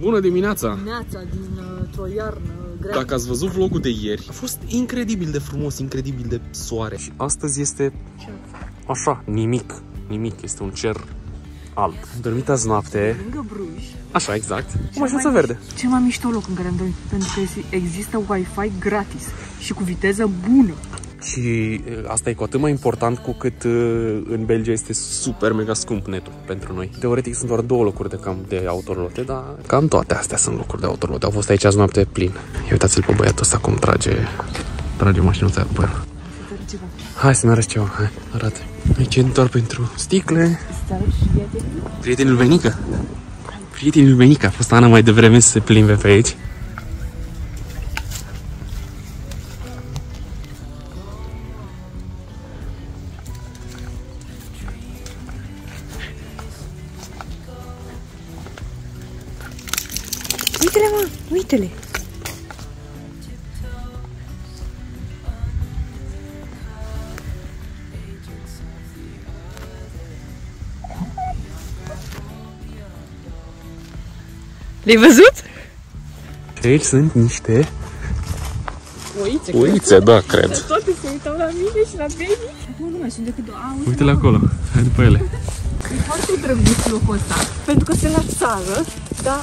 Bună dimineața! Dimineața dintr-o iarnă grea. Dacă ați văzut vlogul de ieri, a fost incredibil de frumos, incredibil de soare. Și astăzi este așa, nimic, nimic, este un cer alb. Am dormit azi noapte. Lângă Bruges. Așa, exact. O mașință verde. Cel mai mișto loc în care am dormit, pentru că există Wi-Fi gratis și cu viteză bună. Și asta e cu atât mai important cu cât în Belgia este super mega scump netul pentru noi. Teoretic sunt doar două locuri de cam de autolote, dar cam toate astea sunt locuri de autolote. Au fost aici azi noapte plin. Ia uitați-l pe băiatul ăsta cum trage mașinuța după el. Hai să-mi arăți ceva, hai, arată. Aici e doar pentru sticle. Prietenul Venica. Prietenul Venica, a fost Ana mai devreme să se plimbe pe aici. Uite-le, mă! Uite-le! Le-ai văzut? Aici sunt niște... oițe, cred. Da, cred. Toate se uitau la mine și la baby. Acum nu mai sunt decât două. Uite-le acolo, hai după ele. E foarte drăguț locul ăsta, pentru că sunt la țară, dar...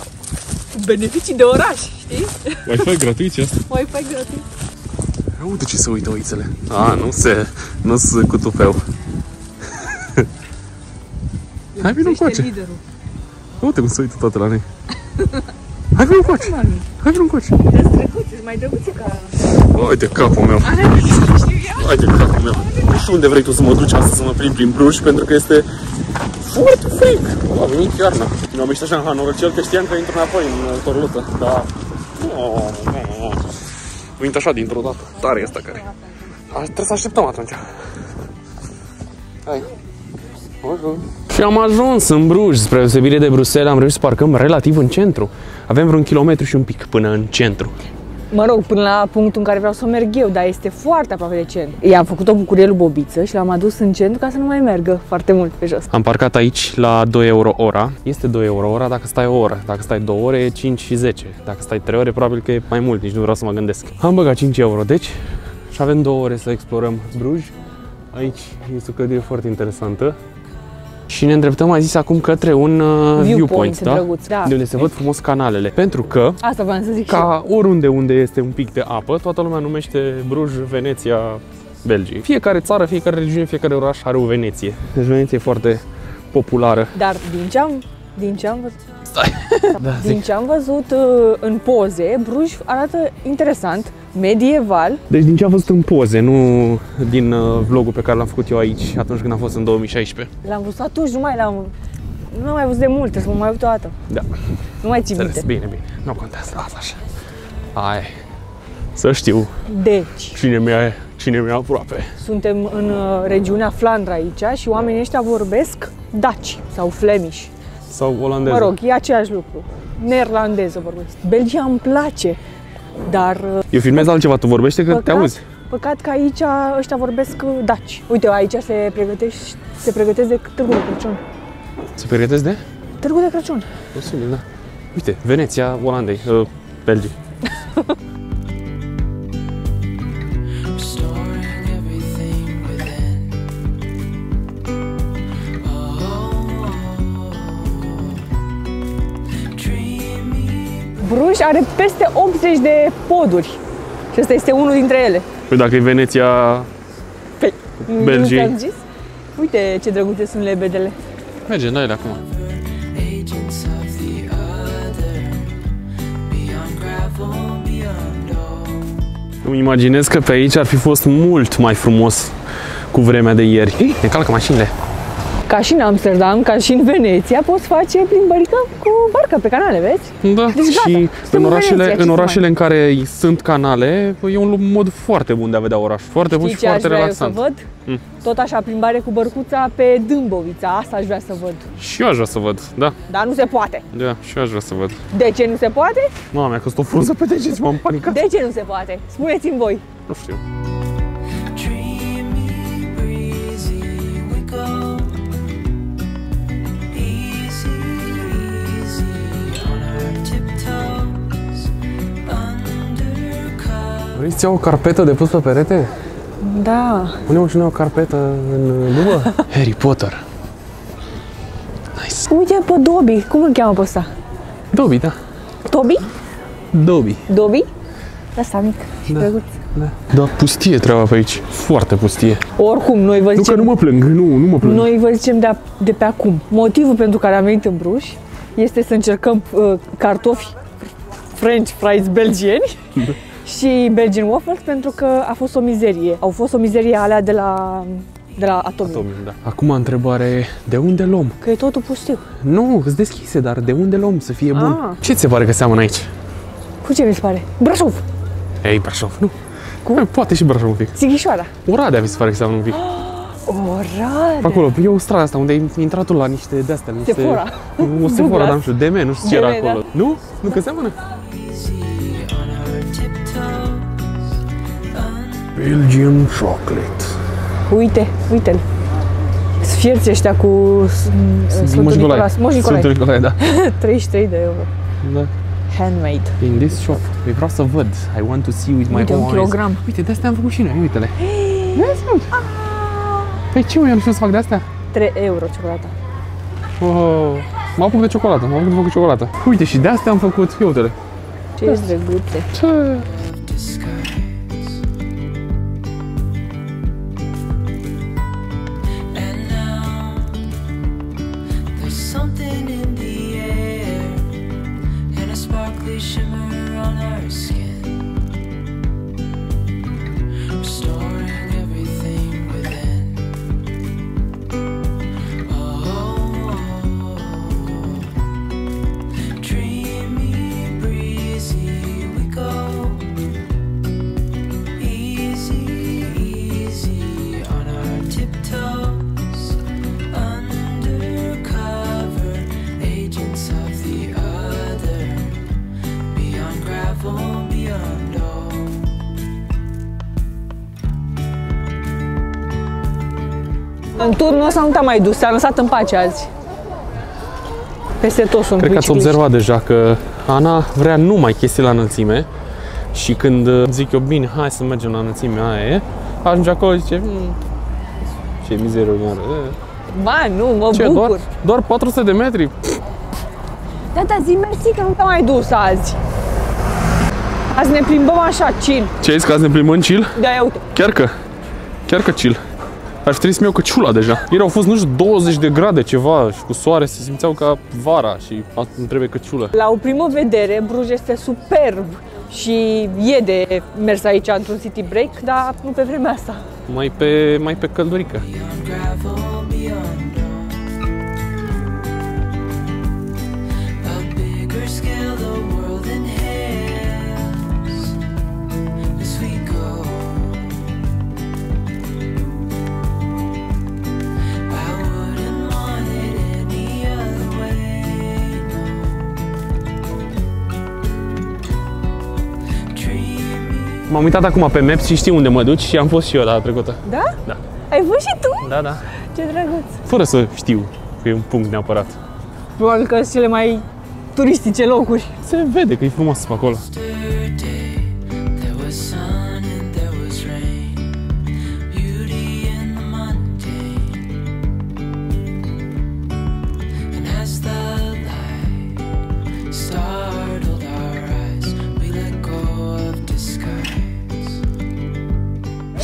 beneficii de oraș, știi? Wi-Fi gratuit ce asta? Wi-Fi gratuit. Uite ce se uită oițele. A, nu se cu tupeu. Hai vino încoace. Uite cum se uită toate la noi. Hai vino încoace. Hai vino încoace. Sunt drăguțe, sunt mai drăguțe ca... Hai de capul meu. Hai de capul meu. Nu știu unde vrei tu să mă duci astăzi să mă plimb prin Bruges, pentru că este... foarte fric! A venit iarna. Mi-am ieșit așa în hanorăcel, că știam că intru înapoi în torluță, dar... Vint așa dintr-o dată. Tare e asta care... Trebuie să așteptăm atunci. Hai. Și am ajuns în Bruges, spre deosebire de Bruxelles, am reușit să parcăm relativ în centru. Avem vreun kilometru și un pic până în centru. Mă rog, până la punctul în care vreau să merg eu, dar este foarte aproape de centru. I-am făcut o bucurie lui Bobiță și l-am adus în centru ca să nu mai meargă foarte mult pe jos. Am parcat aici la 2 euro ora. Este 2 euro ora dacă stai o oră. Dacă stai 2 ore, e 5 și 10. Dacă stai 3 ore, probabil că e mai mult, nici nu vreau să mă gândesc. Am băgat 5 euro, deci, și avem 2 ore să explorăm Bruges. Aici este o clădire foarte interesantă. Și ne îndreptăm, ai zis, acum către un viewpoint, da? Drăguț, da? De unde se văd frumos canalele. Pentru că, asta vreau să zic, ca oriunde unde este un pic de apă, toată lumea numește Bruges, Veneția, Belgii. Fiecare țară, fiecare regiune, fiecare oraș are o Veneție. Deci Veneția e foarte populară. Dar din ce am văzut... Stai! Da, din ce am văzut în poze, Bruges arată interesant, medieval. Deci din ce am văzut în poze, nu din vlogul pe care l-am făcut eu aici atunci când am fost în 2016. L-am văzut atunci, nu am mai văzut de multe, să mă mai uit o dată. Da. Nu mai ții minte. Bine, bine. Nu contează, las așa. Hai. Să știu. Deci. Cine mi-e aproape. Suntem în regiunea Flandra aici și oamenii ăștia vorbesc daci sau flemish. Sau olandeză. Mă rog, e aceeași lucru. Neerlandeză vorbesc. Belgia îmi place, dar... Eu filmez altceva, tu vorbește că te auzi. Păcat că aici ăștia vorbesc daci. Uite, aici se pregătesc de Târgul de Crăciun. Se pregătesc de? Târgul de Crăciun. Posibil, da. Uite, Veneția, Olandei, Belgii. Bruges are peste 80 de poduri și ăsta este unul dintre ele. Păi dacă e Veneția, Belgia. Uite ce drăguțe sunt lebedele. Mergem la ele acum. Îmi imaginez că pe aici ar fi fost mult mai frumos cu vremea de ieri. Ei, ne calcă mașinile. Ca și în Amsterdam, ca și în Veneția, poți face plimbărică cu barca pe canale, vezi? Da, deci, și în orașele în care sunt canale, e un mod foarte bun de a vedea oraș. Foarte bun și foarte relaxant. Știi ce aș vrea eu să văd? Tot așa, plimbare cu bărcuța pe Dâmbovița, asta aș vrea să văd. Și eu aș vrea să văd, da. Dar nu se poate. Da, și eu aș vrea să văd. De ce nu se poate? Mama, mi-a căzut o frunză pe degeți, m-am panicat. De ce nu se poate? Spuneți-mi voi. Nu știu. Aveți o carpetă de pus pe perete? Da. Punem și noi o carpetă în lubă? Harry Potter. Nice. Uite pe Dobby. Cum îl cheamă pe ăsta? Dobby, da. Dobby? Dobby. Dobby? Ăsta mic și drăguț. Da. Da, pustie treaba pe aici. Foarte pustie. Oricum, noi vă zicem... Nu că nu mă plâng, nu mă plâng. Noi vă zicem de pe acum. Motivul pentru care am venit în Bruges este să încercăm cartofi French fries belgieni. Da. Și Belgian waffles, pentru că a fost o mizerie. Au fost o mizerie alea de la Atomic, da. Acum întrebare, de unde luăm? Că e totul pustiu. Nu, îți deschise, dar de unde luăm să fie bun? Ah. Ce ți se pare că seamănă aici? Cu ce mi se pare? Brașov! Ei, Brașov, nu. Cum? Poate și Brașov un pic. Sighișoara. Oradea mi se pare că seamănă un pic. Oradea! Acolo, e o strada asta unde ai intrat tu la niște de-astea. Sephora. O Sephora, dar nu știu, DM, nu știu ce era acolo. Da. Nu? Nu că seamănă? Belgian chocolate. Uite-l. Sfierții ăștia cu Sfântul Nicolae. Moș Nicolae. Sfântul Nicolae, da. 33 de euro. Da. Handmade. In this shop. Eu vreau să văd. I want to see with my own eyes. Kilogram. Uite, de-astea am făcut și noi. Uite-le. Păi ce, eu nu știu să fac de-astea? 3 euro ciocolata. Oh, mă apuc de ciocolată. Mă apuc de făcut ciocolată. Uite, și de-astea am făcut. Uite-le. Ce drăguțe. Ce? În turnul ăsta nu te-am mai dus, te-am lăsat în pace azi. Peste tot sunt. Cred că ați observat deja că Ana vrea numai chestii la înălțime. Și când zic eu, bine, hai să mergem la înălțimea aia, ajunge acolo și zice, ce mizerie oară. Ba, nu, mă bucur. Doar 400 de metri. Tata, zi mersi că nu te-am mai dus azi. Azi ne plimbăm așa, chill. Ce ai zis, că azi ne plimbăm chill? Da, ia uite. Chiar că chill. Aș trebui să-mi iau căciula deja. Ieri au fost, nu știu, 20 de grade ceva și cu soare se simțeau ca vara și îmi trebuie căciulă. La o primă vedere, Bruges este superb și e de mers aici într-un city break, dar nu pe vremea asta. Mai pe căldurică. M-am uitat acum pe Maps și știu unde mă duci și am fost și eu data trecută. Da? Da. Ai fost și tu? Da, da. Ce drăguț. Fără să știu că e un punct neapărat. Probabil că sunt cele mai turistice locuri. Se vede că e frumos pe acolo.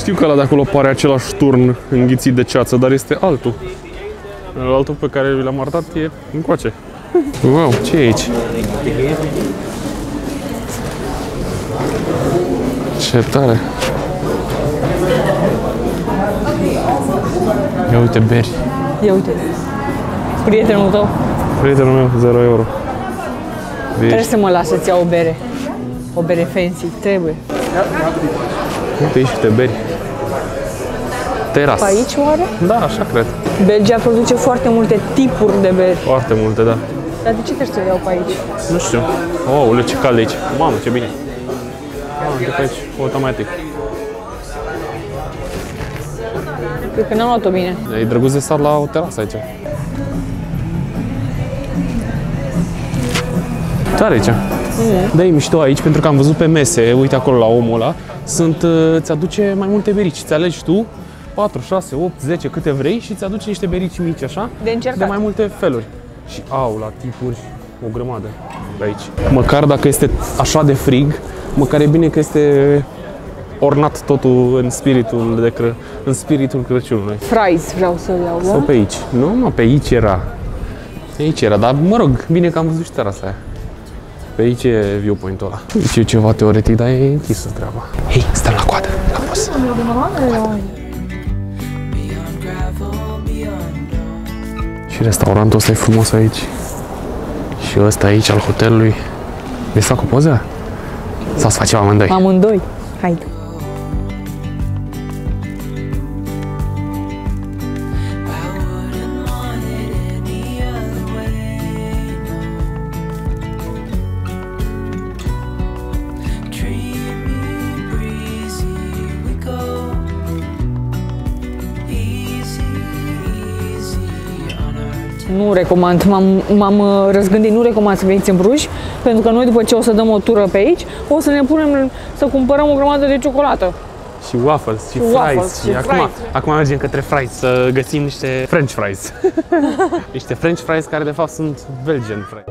Știu că ăla de acolo pare același turn înghițit de ceață, dar este altul. Altul pe care l-am arătat e încoace. Wow, ce e aici? Ce tare! Ia uite beri. Ia uite. Prietenul tău? Prietenul meu, 0 euro. Beri. Trebuie să mă las să-ți iau o bere. O bere fancy, trebuie. Uite aici câte beri. Teras. Pe aici oare? Da, așa cred. Belgia produce foarte multe tipuri de beri. Foarte multe, da. Dar de ce trebuie să le iau pe aici? Nu știu. Oule, ce cald aici. Mamă, ce bine. Mamă, uite pe aici, automatic. Cred că n-am luat-o bine. E drăguț de stat la o terasă aici. Ce are aici? Da, e mișto aici, pentru că am văzut pe mese, uite acolo la omul ăla, îți aduce mai multe berici. Îți alegi tu 4, 6, 8, 10, câte vrei și îți aduce niște berici mici așa, de mai multe feluri. Și au la tipuri o grămadă de aici. Măcar dacă este așa de frig, măcar e bine că este ornat totul în spiritul, în spiritul Crăciunului. Fries vreau să iau, da? Sau pe aici. Nu, mă, pe aici era. Pe aici era, dar mă rog, bine că am văzut și terasa aia. Pe aici e viewpoint-ul ăla. Aici e ceva teoretic, dar e închisă treaba. Hei, stăm la coadă, la post. Și restaurantul ăsta e frumos aici. Și ăsta aici, al hotelului. Vezi să fac o poză? Sau să facem amândoi? Amândoi, haide. Nu recomand, m-am răzgândit, nu recomand să veniți în Bruges, pentru că noi după ce o să dăm o tură pe aici, o să ne punem să cumpărăm o grămadă de ciocolată. Și waffles, și fries, și acum mergem către fries, să găsim niște french fries. Niște french fries care de fapt sunt belgian fries.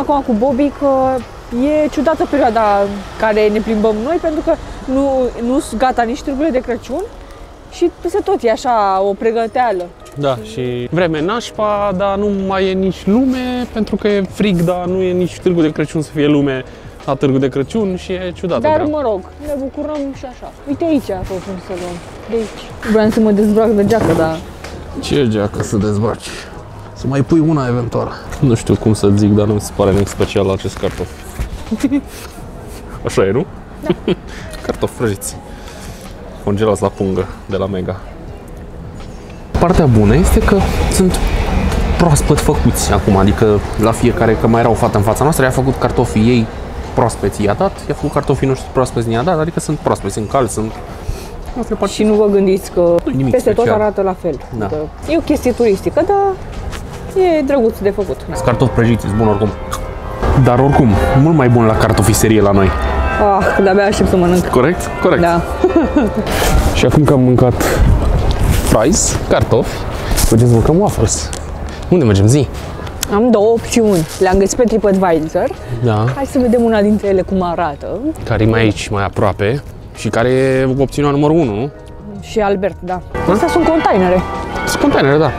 Acum cu Bobby că e ciudată perioada care ne plimbăm noi, pentru că nu sunt gata nici târgurile de Crăciun și peste tot e așa o pregăteală. Da, și vreme nașpa, dar nu mai e nici lume, pentru că e frig, dar nu e nici târgul de Crăciun să fie lume la târgul de Crăciun și e ciudată. Dar mă rog, ne bucurăm și așa. Uite aici a fost un salon, de aici. Vreau să mă dezbrac de geacă, dar... Ce geacă să dezbraci? Să mai pui una eventual. Nu știu cum să zic, dar nu mi se pare nimic special la acest cartof. Așa e, nu? Da. Cartofi prăjiți. Congelați la pungă de la Mega. Partea bună este că sunt proaspăt făcuți acum, adică la fiecare, că mai era o fată în fața noastră, i-a făcut cartofii ei proaspeți, i-a dat, i-a făcut cartofii noștri proaspeți, i-a dat, adică sunt proaspeți, sunt calzi, sunt... Și nu vă gândiți că peste tot arată la fel. Da. E o chestie turistică, dar... E drăguț de făcut. Sunt cartofi prăjiți, sunt bun oricum. Dar oricum, mult mai bun la cartofiserie la noi. Ah, de-abia aștept să mănânc. Corect? Corect. Da. Și acum că am mâncat fries, cartofi, mergem să mâncăm waffles. Unde mergem, zi? Am două opțiuni. Le-am găsit pe TripAdvisor. Da. Hai să vedem una dintre ele cum arată. Care e mai aici, mai aproape și care e opțiunea numărul 1, nu? Și Albert, da. Astea sunt containere. Sunt containere, da.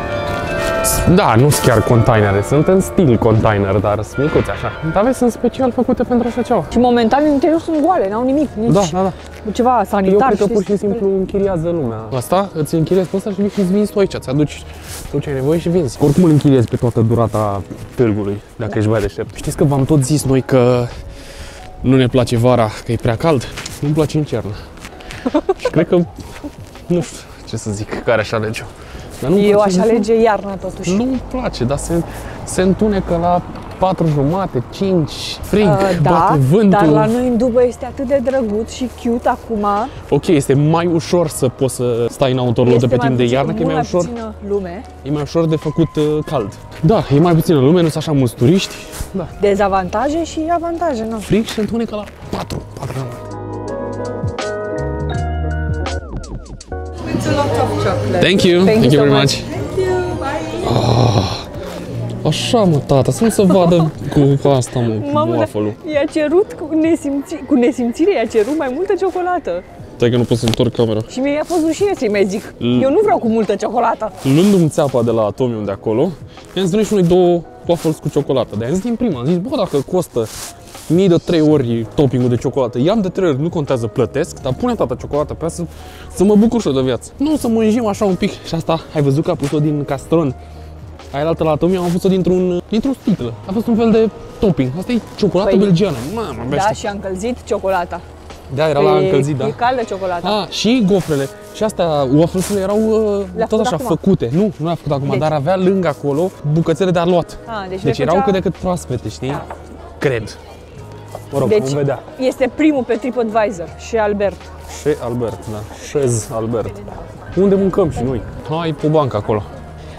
Da, nu sunt chiar containere, sunt în stil container, dar sunt micuți așa. Dar vezi, sunt special făcute pentru așa ceva. Și momentan în interior sunt goale, n-au nimic, nici da. Ceva sanitar. Eu cred că pur și simplu închiriază lumea. Asta îți închiriezi pe asta și vii și-ți vinzi tu aici, îți aduci tot ce ai nevoie și vinzi. Oricum îl închiriezi pe toată durata târgului, dacă ești mai deștept. Știți că v-am tot zis noi că nu ne place vara, că e prea cald? Nu-mi place în cernă. Și cred că, nu știu ce să zic, care așa alege-o. Eu aș alege iarna totuși. Nu-mi place, dar se întunecă la 4:30, 5, frig, bate vântul. Dar la noi în Dubai este atât de drăguț și cute acum. Ok, este mai ușor să poți să stai în autoroute pe timp de iarnă, că e mai ușor. Lume. E mai ușor de făcut cald. Da, e mai puțină lume, nu sunt așa mulți turiști. Da. Dezavantaje și avantaje, nu? Frig se întunecă la 4:30. It's a lot of chocolate. Thank you very much. Thank you. Bye. Oh, așa mă, tata, să nu se vadă cu asta, mă, cu waffle-ul. I-a cerut cu nesimțire, i-a cerut mai multă ciocolată. Stai că nu pot să întorc camera. Și mi-a fost rușine să-i mai zic. Eu nu vreau cu multă ciocolată. Luându-mi țeapa de la Atomium de acolo, i-am zis, dă-ne și noi două waffles cu ciocolată. Dar i-am zis din prima, am zis, bă, dacă costă mie de 3 ori topping-ul de ciocolată. I-am de 3 ori, nu contează, plătesc, dar pune toată ciocolata pe ea să mă bucur și eu de viață. Nu, să mânjim așa un pic. Și asta, ai văzut că a pus-o din castron. Aia la altă eu am pus-o dintr-o sticlă. A fost un fel de topping. Asta e ciocolată belgiană. Mamă, da, asta. Și a încălzit ciocolata. Da, era la încălzit, da. E caldă ciocolata. A, și gofrele. Și astea, waffles-urile erau tot așa făcute. Nu, nu le-a făcut acum, deci, dar avea lângă acolo bucățele de aluat. A, deci erau cât de cât proaspete, știi? Da. Cred. Mă rog, deci, vom vedea. Este primul pe TripAdvisor, Chez Albert. Chez Albert, da. Chez Albert. Unde mâncăm și noi? Hai pe bancă acolo.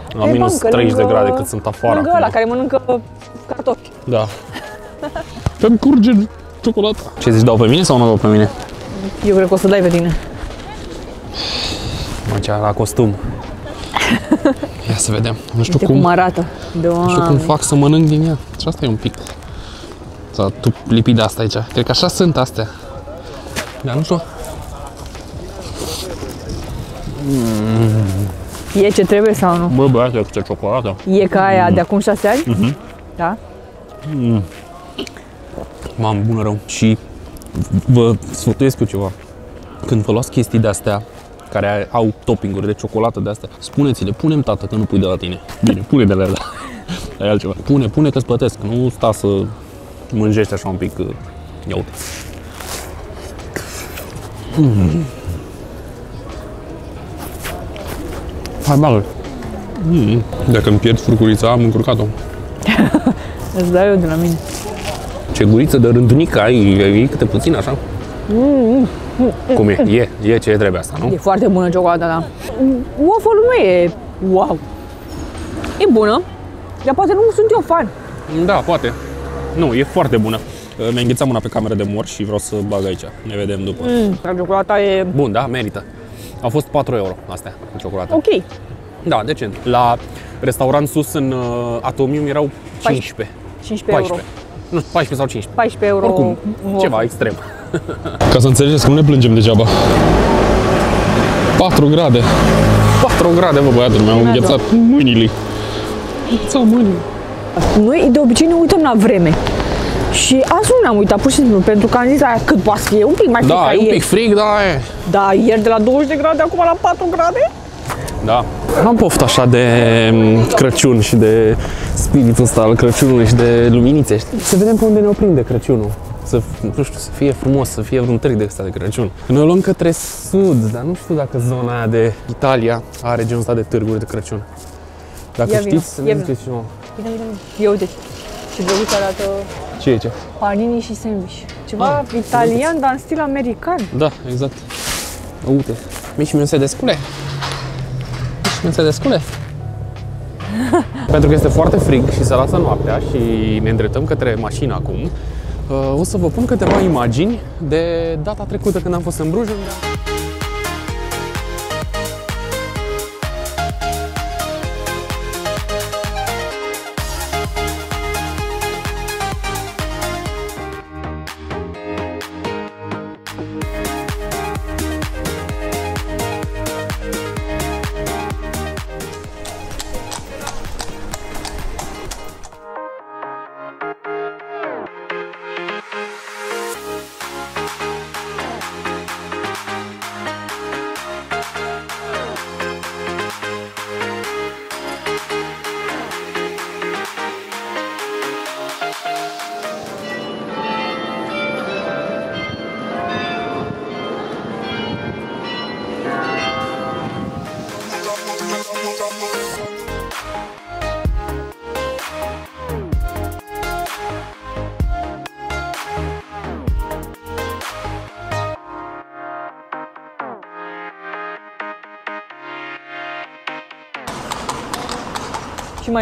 La minus 30 de grade cât sunt afară. Lângă ăla care mănâncă cartofi. Da. Pe-mi curge ciocolata. Ce zici, dau pe mine sau nu dau pe mine? Eu cred că o să dai pe tine. Măcea la costum. Ia să vedem. Nu știu cum arată. Nu știu cum fac să mănânc din ea. Și asta e un pic. S-a lipit de asta aici. Cred că așa sunt astea. Dar nu știu. E ce trebuie sau nu? Bă, bă, asta e ciocolată. E ca aia de acum 6 ani? Da? Mamă, bună rău. Și vă sfătuiesc cu ceva. Când vă luați chestii de-astea, care au topping-uri de ciocolată de-astea, spuneți-le, punem tată că nu pui de la tine. Bine, pune de la el, dar e altceva. Pune că-ți plătesc, nu sta să mânjești așa un pic. Ia uite. Hai, bagă-l. Dacă îmi pierd furculița, am încurcat-o. Îți dau eu de la mine. Ce guriță de rândunică ai, e câte puțin așa. Cum e? E ce trebuie asta, nu? E foarte bună ciocolata, da. Waffle-ul nu e wow. E bună, dar poate nu sunt eu fan. Da, poate. Nu, e foarte bună. Mi-a înghețat mâna pe camera de mor și vreau să bag aici. Ne vedem după. Ciocolata e... Bun, da, merită. Au fost 4 euro astea cu ciocolată. Ok. Da, decent. La restaurant sus în Atomium erau 15. 15 euro. Nu, 14 sau 15. 14 euro. Oricum, ceva extrem. Ca să înțelegeți că nu ne plângem degeaba. 4 grade. 4 grade, mă, băiatul meu, mi-au înghețat mâinile. Noi de obicei ne uităm la vreme. Și azi nu ne-am uitat, pur și simplu, pentru că am zis aia cât poate să fie, un pic mai frig. Da, e un pic frig, da, e. Da, ieri de la 20 de grade, acum la 4 grade. Da. Am poftă așa de Crăciun și de spiritul ăsta al Crăciunului și de luminițe. Să vedem pe unde ne prinde Crăciunul. Să, nu știu, să fie frumos, să fie vreun târg de ăsta de Crăciun. Noi o luăm către sud, dar nu știu dacă zona aia de Italia are genul ăsta de târguri de Crăciun. Dacă știți, să ne ziceți și nouă. Ia uite ce drăguț arată. Ce e ce? Panini și sandwich. Ceva italian, dar în stil american. Da, exact. Uite, mici minuse de scule. Pentru că este foarte frig și se lasă noaptea și ne îndreptăm către mașină acum, o să vă pun câteva imagini de data trecută când am fost în Bruges.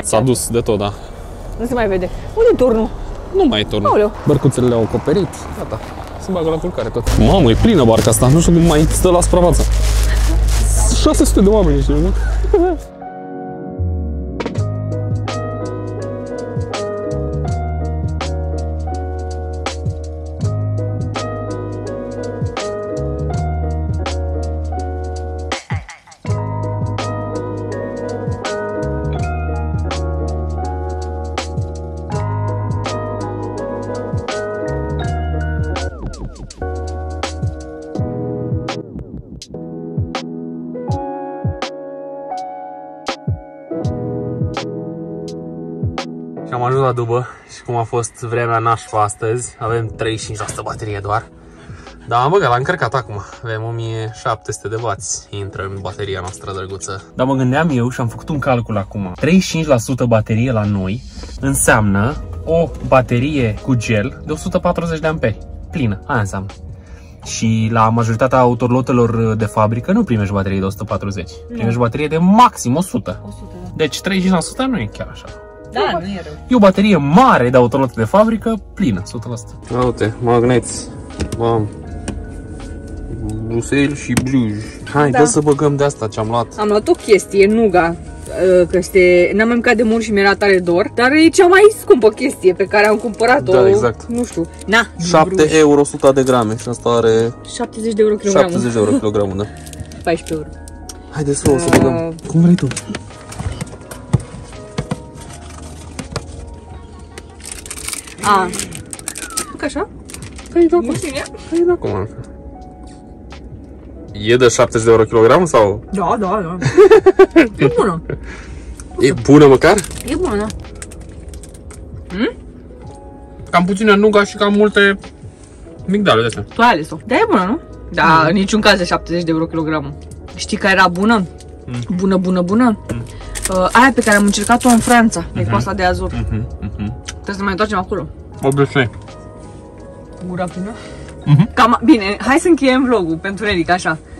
S-a dus de tot, da. Nu se mai vede. Unde-i turnul? Nu mai e turnul. Aoleu. Bărcuțele le-au acoperit. Gata. Se bagă la culcare tot. Mamă, e plină barca asta. Nu știu cum mai stă la suprafață. 600 de oameni, știu, nu? am ajuns la Dubă și cum a fost vremea nașpa astăzi, avem 35% baterie doar. Dar am băgat, l-am încărcat acum, avem 1700 de watți, intră în bateria noastră drăguță. Dar mă gândeam eu și am făcut un calcul acum. 35% baterie la noi înseamnă o baterie cu gel de 140 de amperi, plină, aia înseamnă. Și la majoritatea autolotelor de fabrică nu primești baterie de 140, primești baterie de maxim 100. Deci 35% nu e chiar așa. Da, nu e rău. E o baterie mare de autolote de fabrică, plină, 100%. Uite, magneți. Bam. Bruxelles și Bruges. Hai, da, să băgăm de asta ce am luat. Am luat o chestie, nuga, că este, n-am mâncat de mult și mi-era tare dor, dar e cea mai scumpă chestie pe care am cumpărat-o. Da, exact. Nu știu. Na, 7 € 100 de grame și asta are 70 € kilogramul. 70 € kilogramul, da. 14 €. Haide să o să băgăm. Cum vrei tu? A. Ca așa? Că-i dau acum. Că-i dau acum. E de 70 € kilogram sau? Da, da, da. E bună. E bună măcar? E bună. Hmm? Cam puțină nuga și cam multe migdale de astea. Tu ai ales-o. Da, e bună, nu? Da, în niciun caz de 70 € kilogramul. Știi care era bună? Bună, bună, bună? Aia pe care am încercat-o în Franța, pe Costa de Azur. Trebuie să ne mai întoarcem acolo. Obișnui. Gura plină. Cam, bine, hai să încheiem vlogul pentru Eric, așa.